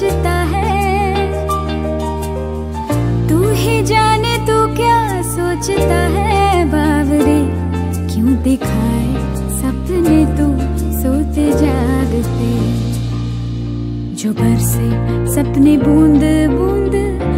बचता है, तू ही जाने तू क्या सोचता है। बावरे क्यों दिखाए सपने तू सोते जागते, जो बरसे सपने बूंद बूंद